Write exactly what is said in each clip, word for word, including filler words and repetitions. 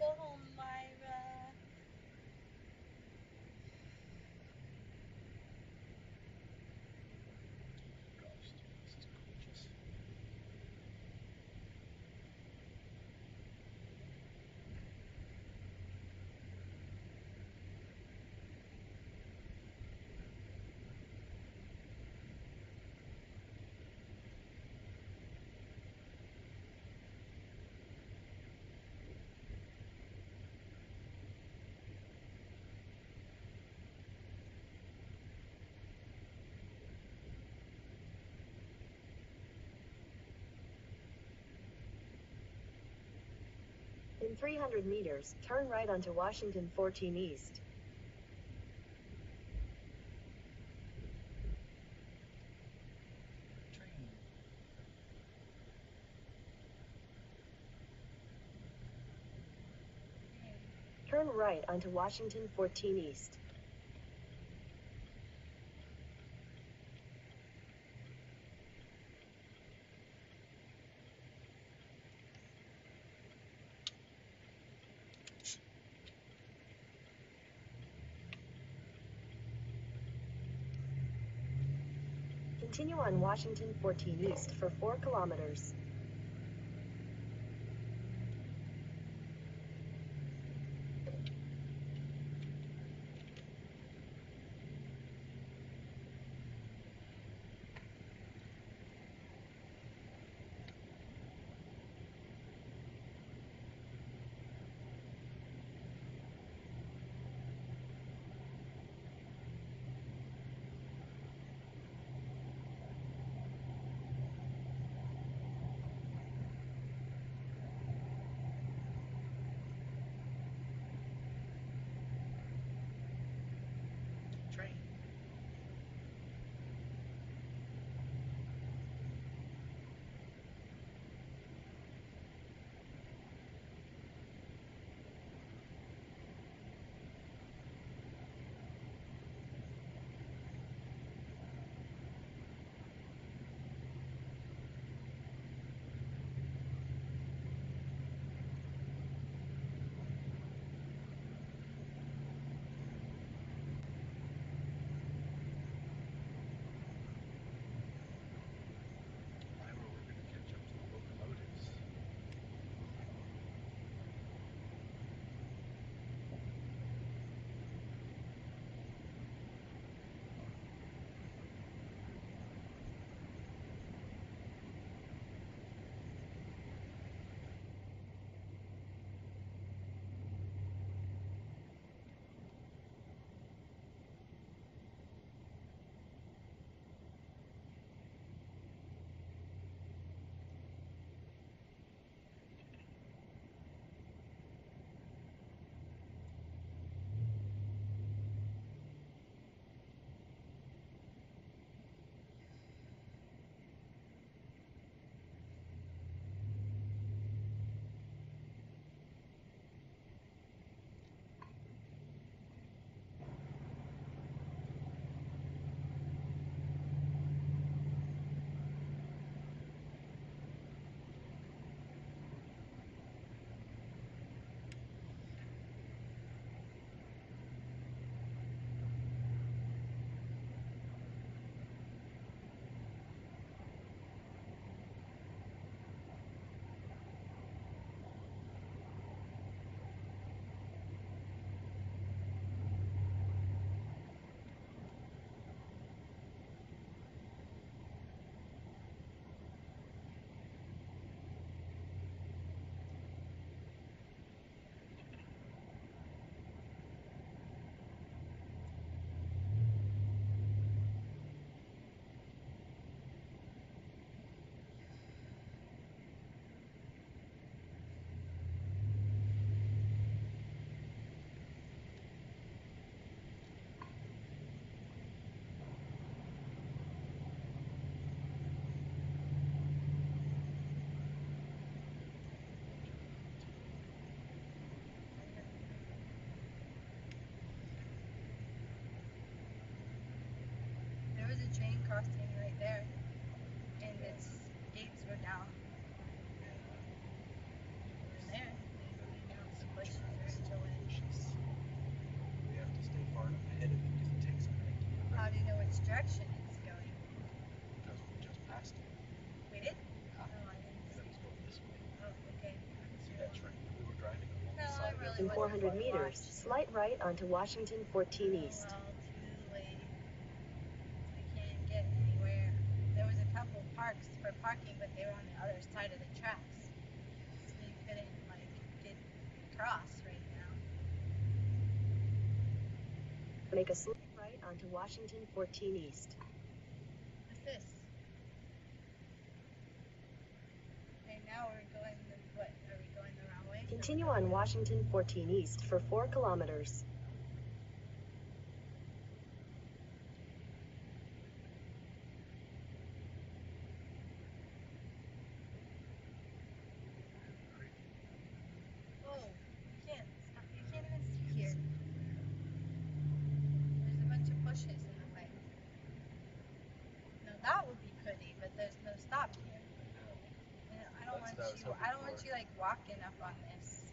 Go home, Myra. Gosh, dude, this is gorgeous. In three hundred meters, turn right onto Washington fourteen East. Turn right onto Washington fourteen East. Continue on Washington fourteen East for four kilometers. Train crossing right there, and its gates were down. We were there, and we were down. four hundred meters, slight right onto Washington fourteen East. Parks for parking, but they were on the other side of the tracks, so you couldn't like get across right now. Make a slight right onto Washington fourteen East. What's this? Okay, now we're going the what? Are we going the wrong way? Continue on Washington fourteen East for four kilometers. I don't want you like walking up on this. I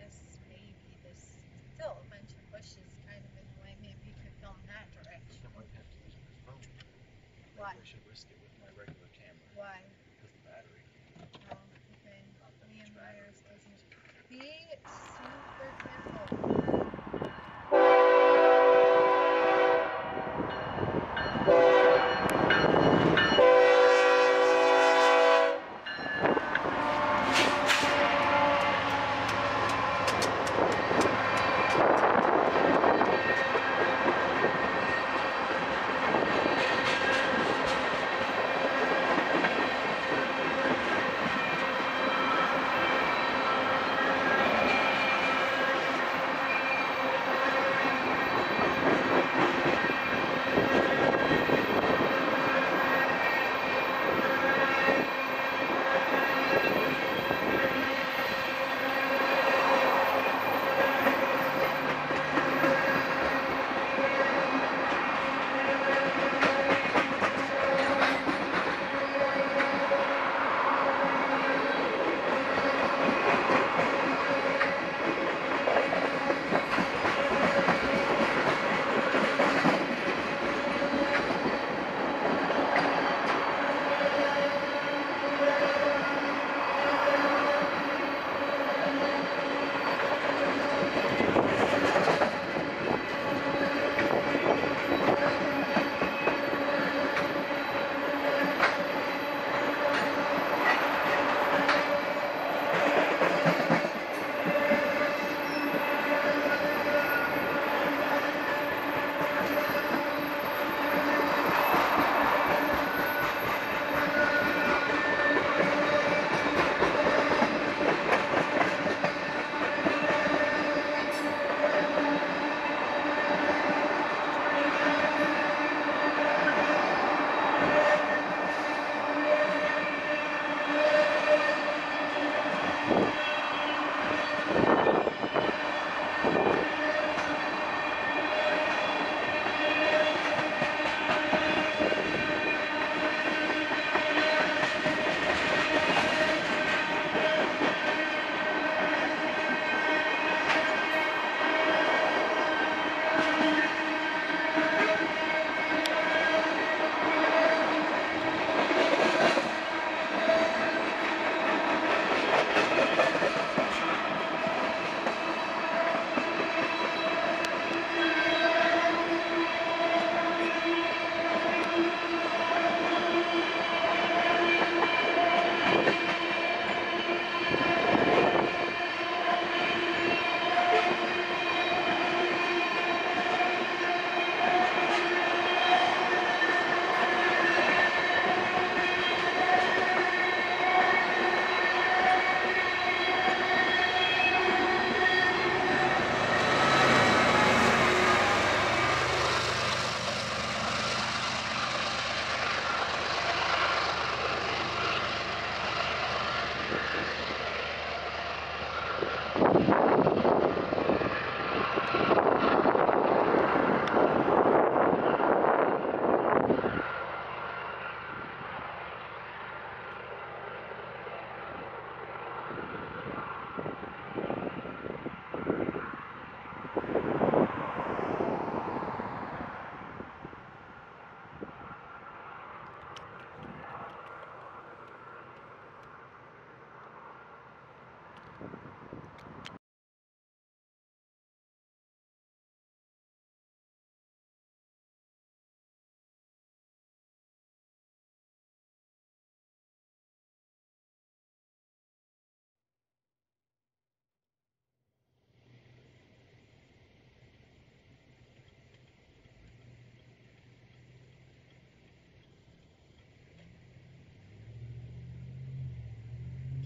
guess maybe there's still a bunch of bushes kind of in the way. Maybe you could film that direction. I might have to use my phone. Why? I should risk it with my regular camera. Why? Because the battery. Oh, okay. Me and Myers doesn't. Be super careful.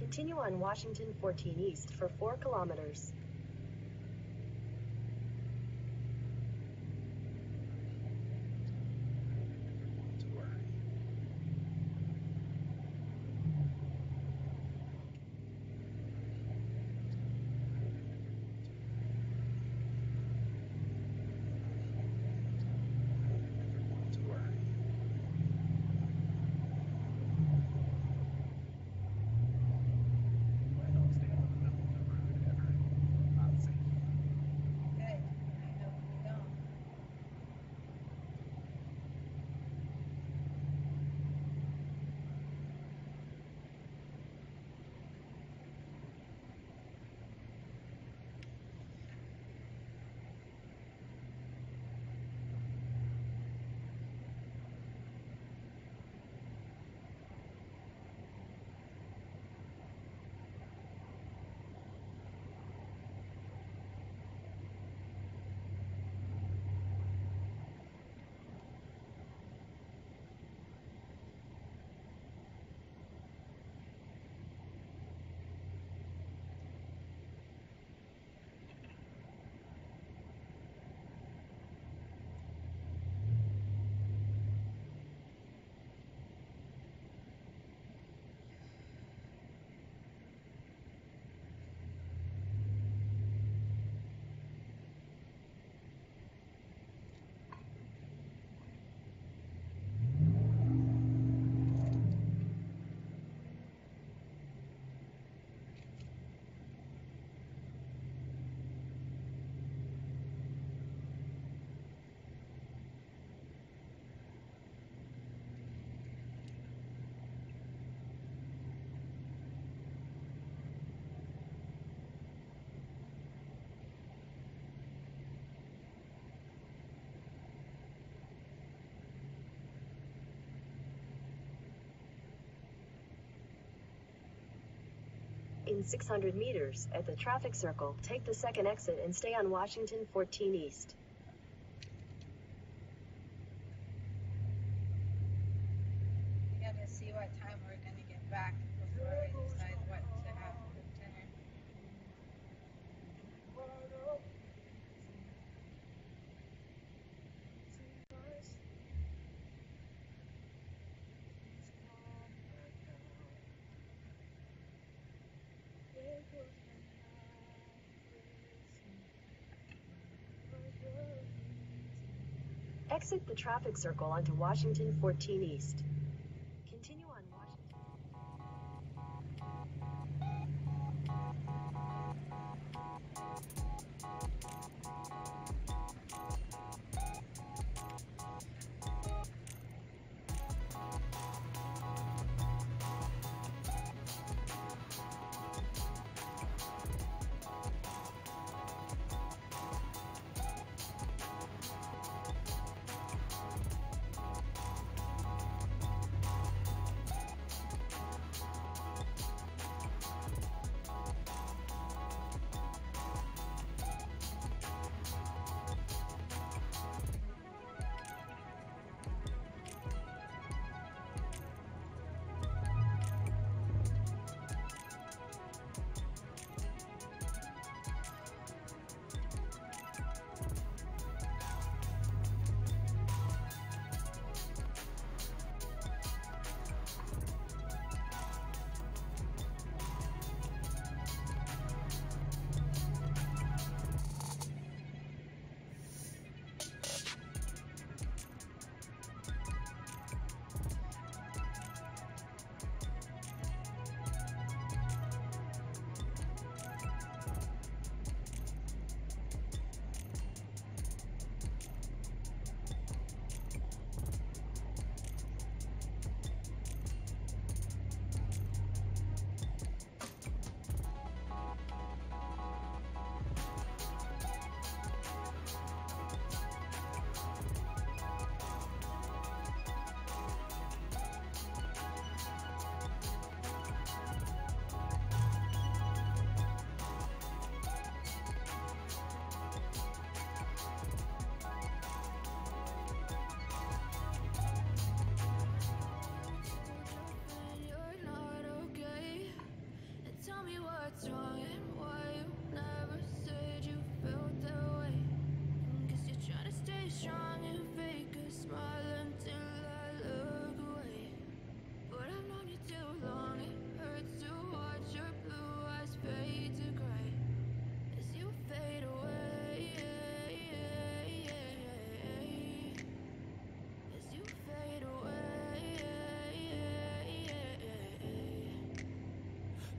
Continue on Washington fourteen East for four kilometers. In six hundred meters, at the traffic circle, take the second exit and stay on Washington fourteen East. We gotta see what time we're gonna get back before we decide what to have for dinner. Exit the traffic circle onto Washington fourteen East. Continue on Washington.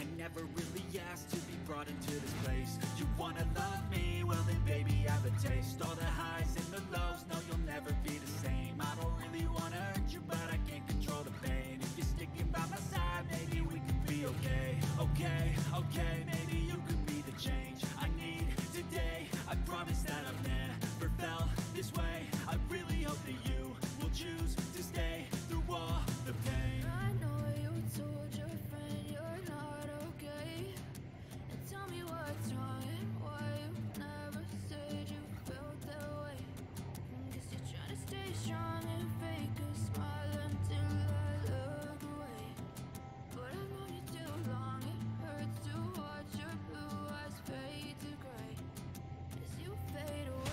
I never really asked to be brought into this place. You wanna love me, well then baby I have a taste. All the highs and the lows, no you'll never be the same. I don't really wanna hurt you, but I can't control the pain. If you're sticking by my side, maybe we could be okay. Okay, okay, maybe you could be the change I need today. I promise that I've never felt this way. I really hope that you will choose to stay through all the pain. I know you told your friend you're not okay, and tell me what's wrong and why you never said you felt that way. Guess you're trying to stay strong and fake a smile until I look away. But I've known you too long, it hurts to watch your blue eyes fade to gray as you fade away.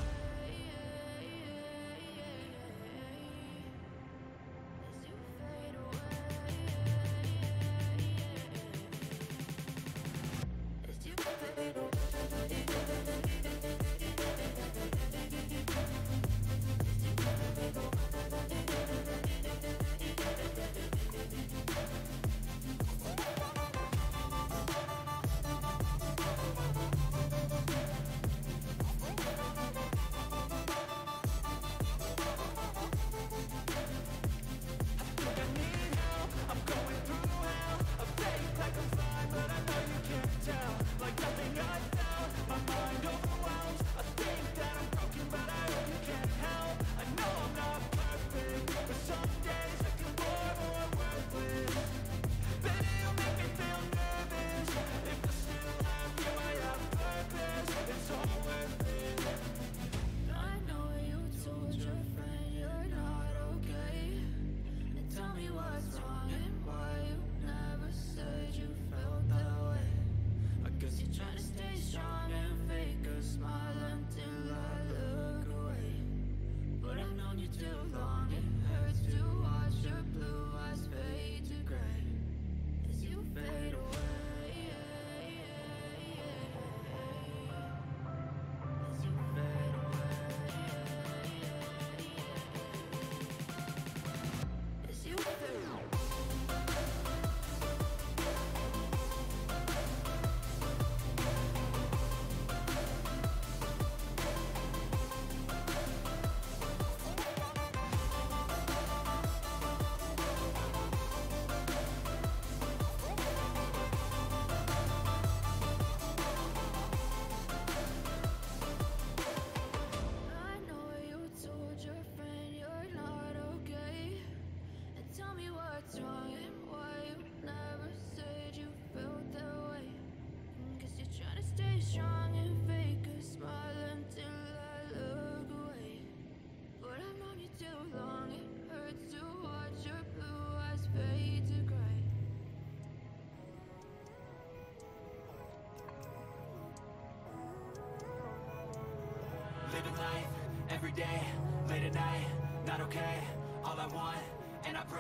Every day, late at night, not okay. All I want, and I pray,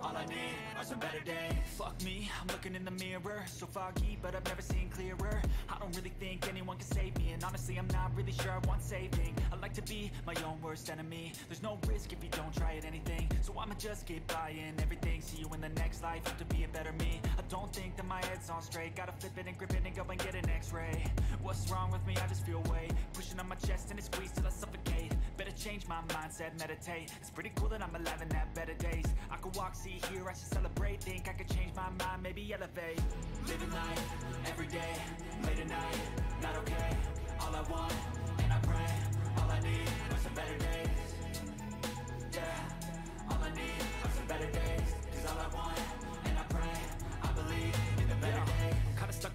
all I need are some better days. Fuck me, I'm looking in the mirror, so foggy, but I've never seen clearer. I don't really think anyone can save me, and honestly, I'm not really sure I want saving. I like to be my own worst enemy. There's no risk if you don't try at anything, so I'ma just keep buying everything. See you in the next life, have to be a better me. I don't think that my head's on straight, gotta flip it and grip it and go and get an x-ray. What's wrong with me? I just feel weight pushing on my chest and it squeezes till I suffocate. Better change my mindset, meditate. It's pretty cool that I'm alive and have better days. I could walk, see, hear, I should celebrate. Think I could change my mind, maybe elevate. Living life, every day, late at night, not okay. All I want, and I pray, all I need are some better days. Yeah, all I need are some better days. Cause all I want, and I pray, I believe in the better days. Kinda stuck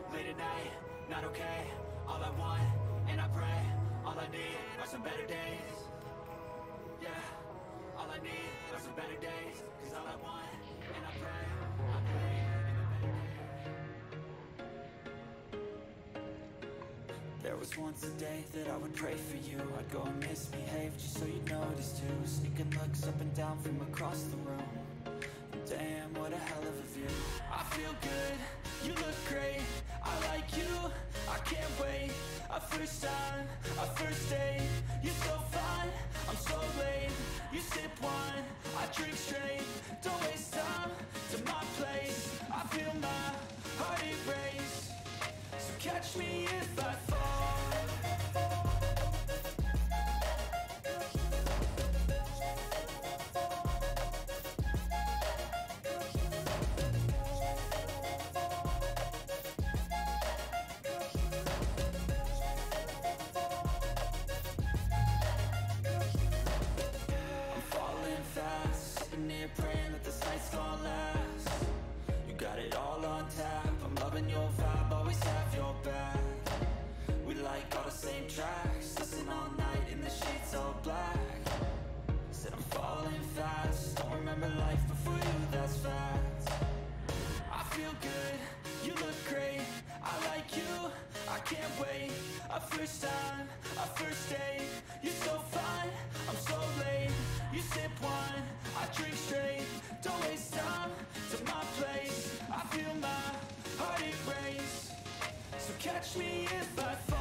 late at night, not okay. All I want, and I pray, all I need are some better days. Yeah, all I need are some better days. Cause all I want, and I pray, I believe in the better days. There was once a day that I would pray for you. I'd go and misbehave just so you'd notice too. Sneaking looks up and down from across the room. Damn, what a hell of a view. I feel good, you look great. I like you, I can't wait. A first time, a first date. You're so fine, I'm so late. You sip wine, I drink straight. Don't waste time to my place. I feel my heart erase. So catch me if I fall. Catch me if I fall.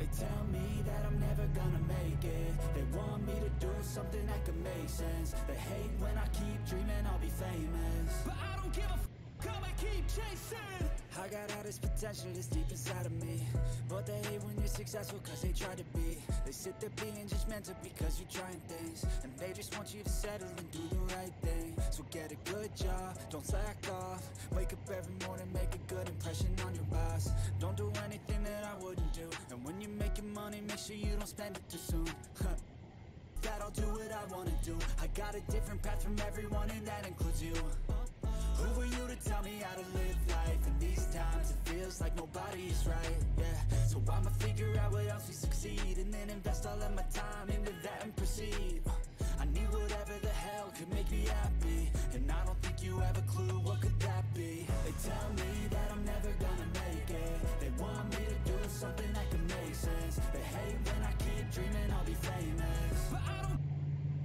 They tell me that I'm never gonna make it. They want me to do something that could make sense. They hate when I keep dreaming I'll be famous, but I don't give a f***, cause I keep chasing. I got all this potential that's deep inside of me, but they hate when you're successful cause they try to be. They sit there being judgmental because you're trying things, and they just want you to settle and do the right thing. So get a good job, don't slack off. Wake up every morning, make a good impression on your boss. Don't do anything that I wouldn't do, and when you're making money, make sure you don't spend it too soon. That I'll do what I wanna do. I got a different path from everyone, and that includes you. Who were you to tell me how to live life? In these times it feels like nobody's right, yeah. So I'ma figure out what else we succeed, and then invest all of my time into that and proceed. I need whatever the hell could make me happy, and I don't think you have a clue what could that be. They tell me that I'm never gonna make it. They want me to do something that can make sense. They hate when I keep dreaming I'll be famous, but I don't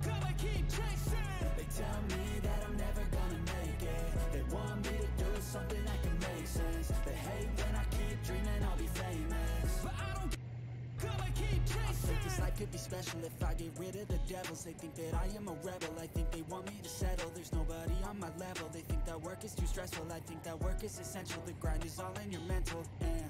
cause I keep chasing. They tell me that I'm never gonna make it. They want me to do something that can make sense. They hate when I keep dreaming I'll be famous, but I don't cause I keep chasing. I think this life could be special if I get rid of the devils. They think that I am a rebel, I think they want me to settle. There's nobody on my level, they think that work is too stressful. I think that work is essential, the grind is all in your mental. And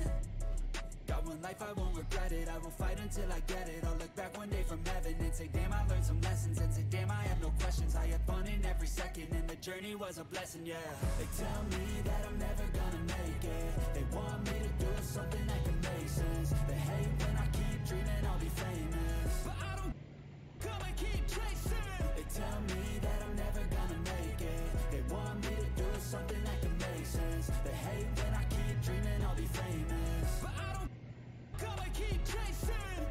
Got one life, I won't regret it. I will fight until I get it. I'll look back one day from heaven and say, damn, I learned some lessons. And say, damn, I have no questions. I had fun in every second, and the journey was a blessing, yeah. They tell me that I'm never gonna make it. They want me to do something that can make sense. They hate when I keep dreaming I'll be famous, but I don't come and keep chasing. They tell me that I'm never gonna make it. They want me to do something that can make sense. They hate when I keep dreaming I'll be famous, but I don't keep chasing.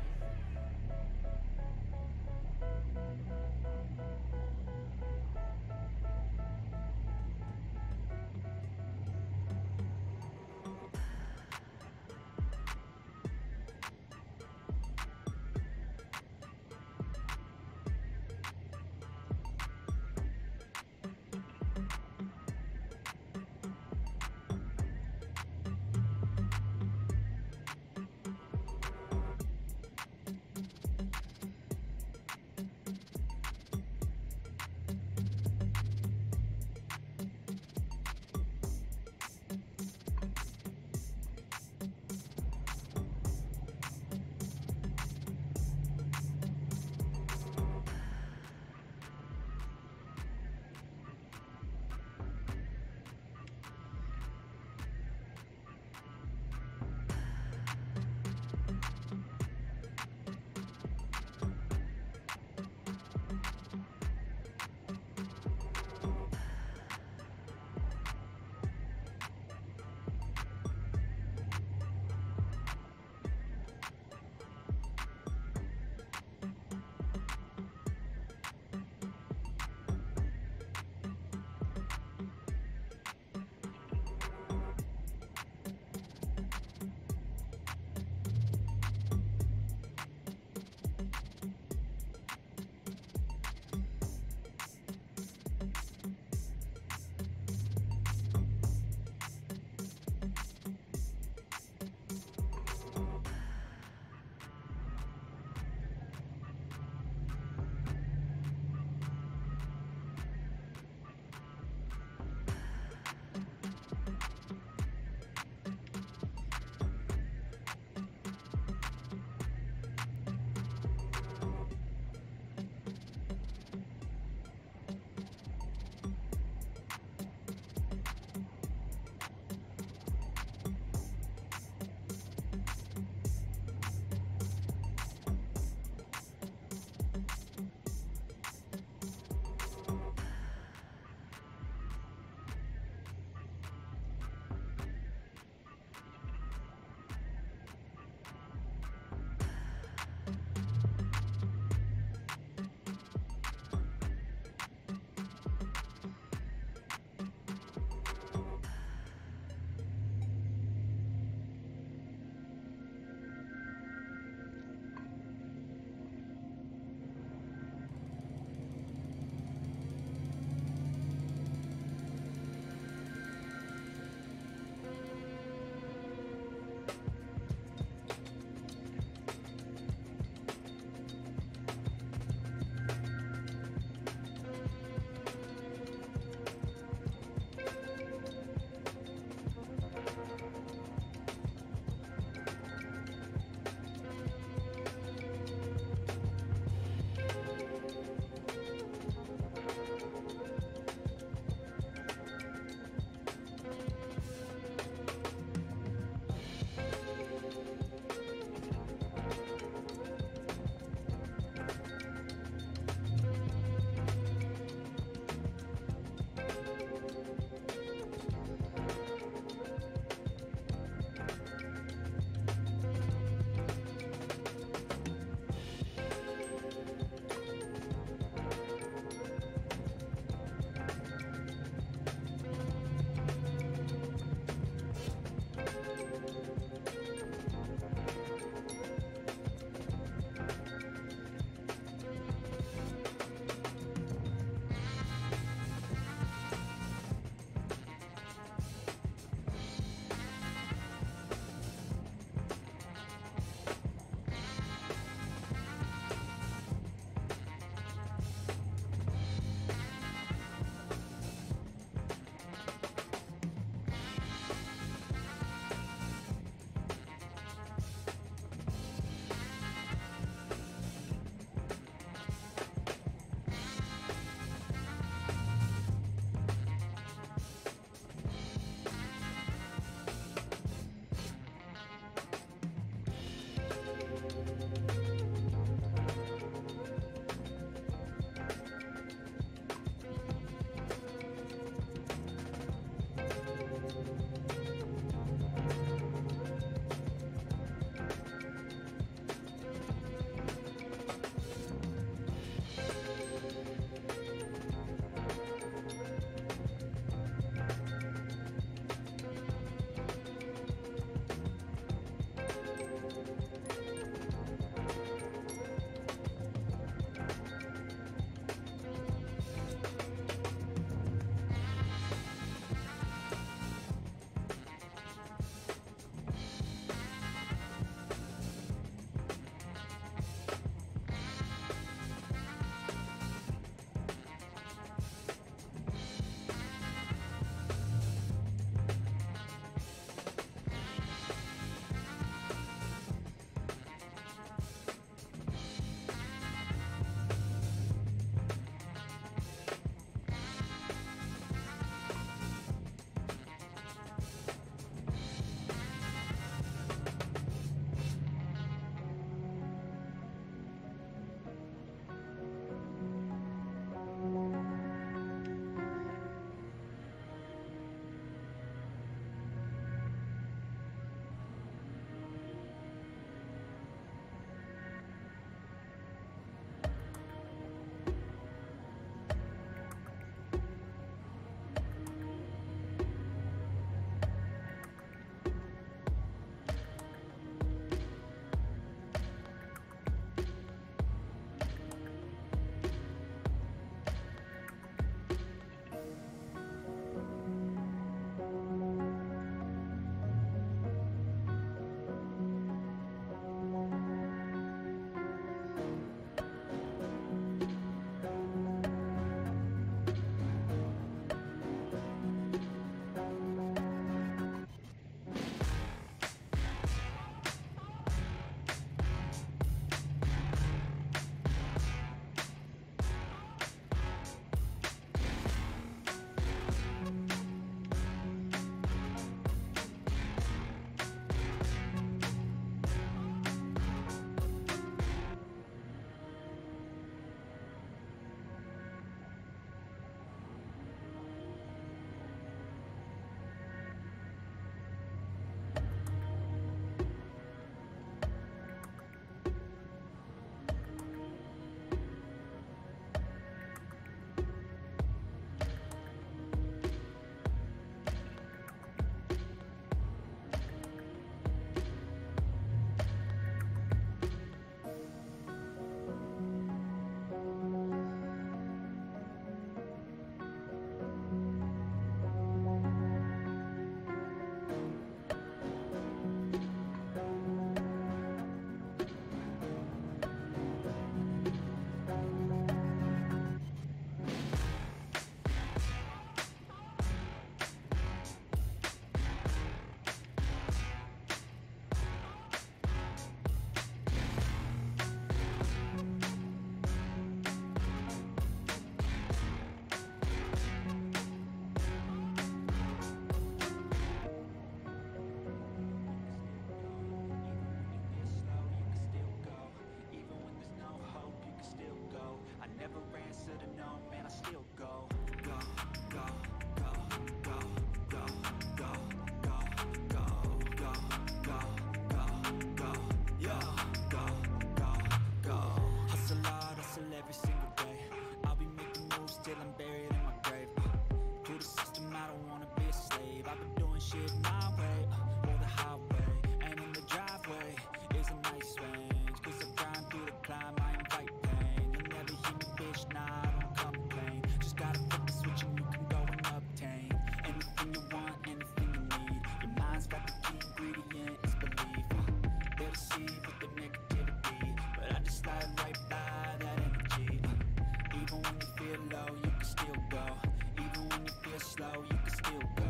slow, you can still go.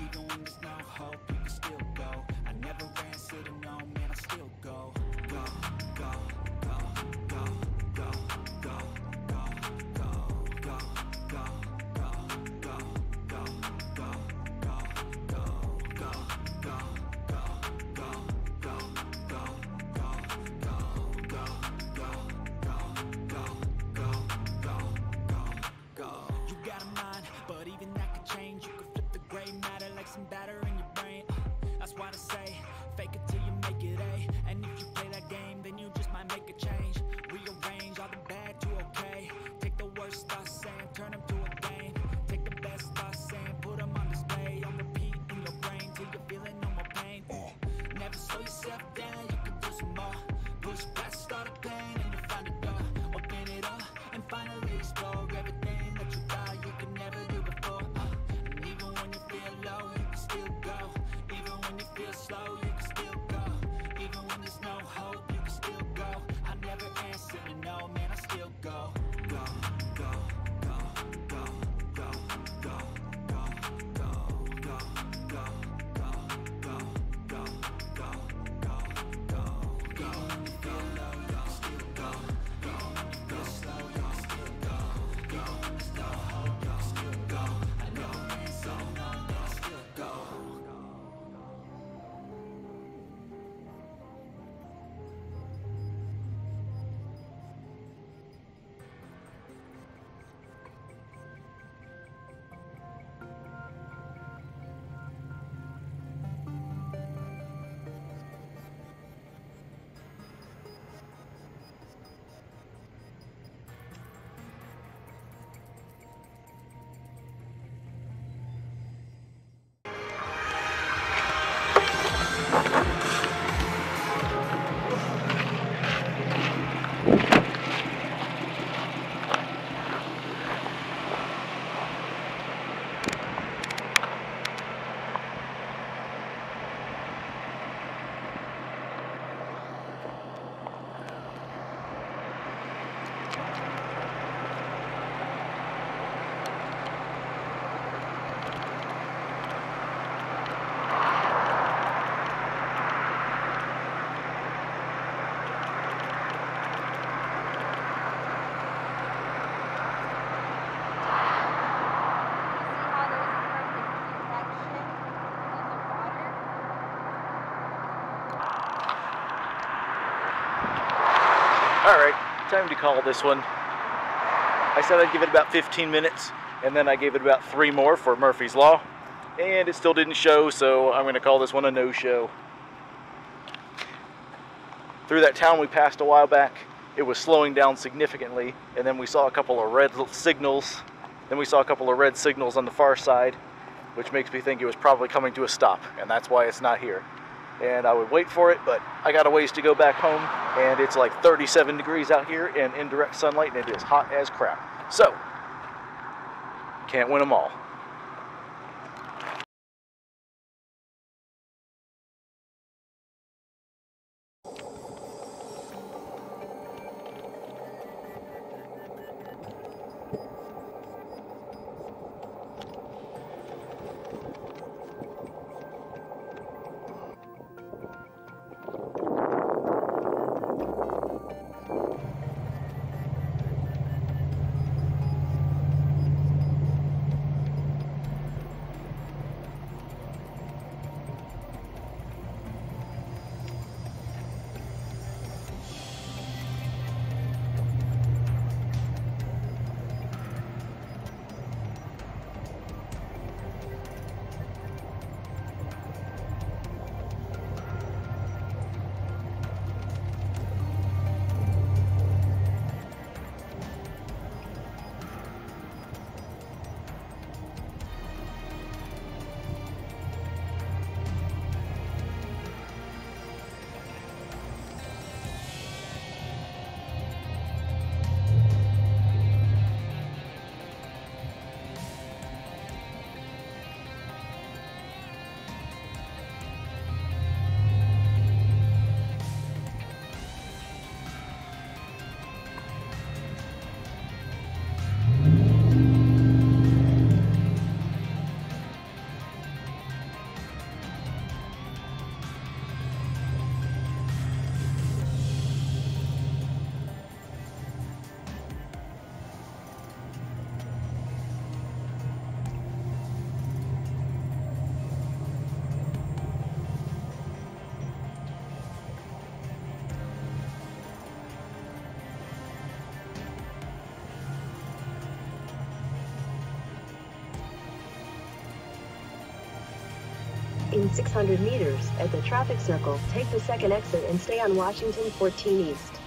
Even when there's no hope, you can still go. I never ran, sitting no, man, I still go. Go, go, go, go, go, go, go, go, go, go, go, go, go, go, go, go, go, go, go, go, go, go, go, go, go, go, go. But even that could change. You could flip the grey matter like some batter in your brain. That's why I say, fake it till you make it A. And if you play that game, then you just might make a change. Rearrange all the bad to okay. Take the worst thoughts saying, turn them to a game. Take the best thoughts saying, put them on display. On repeat in your brain till you're feeling no more pain. uh. Never slow yourself down, you can do some more. Push past all the pain and you'll find a door. Open it up and finally explore everything that you thought you could never do. Slow, you can still go. Even when there's no hope, you can still go. I never answer to no, man, I still go. Go, go, go, go, go, go, go, go, go, go, go, go, go, go, go, go, go. Even when you feel low, you can still go. Even when you feel slow, you can still go. Even when there's no hope, you can still go. I never answer to no, man, I still go. Time to call this one. I said I'd give it about fifteen minutes, and then I gave it about three more for Murphy's Law, and it still didn't show, so I'm going to call this one a no-show. Through that town we passed a while back, it was slowing down significantly, and then we saw a couple of red signals. Then we saw a couple of red signals on the far side, which makes me think it was probably coming to a stop, and that's why it's not here. And I would wait for it, but I got a ways to go back home, and it's like thirty-seven degrees out here and in direct sunlight, and it is hot as crap. So, can't win them all. one thousand six hundred meters at the traffic circle. Take the second exit and stay on Washington fourteen East.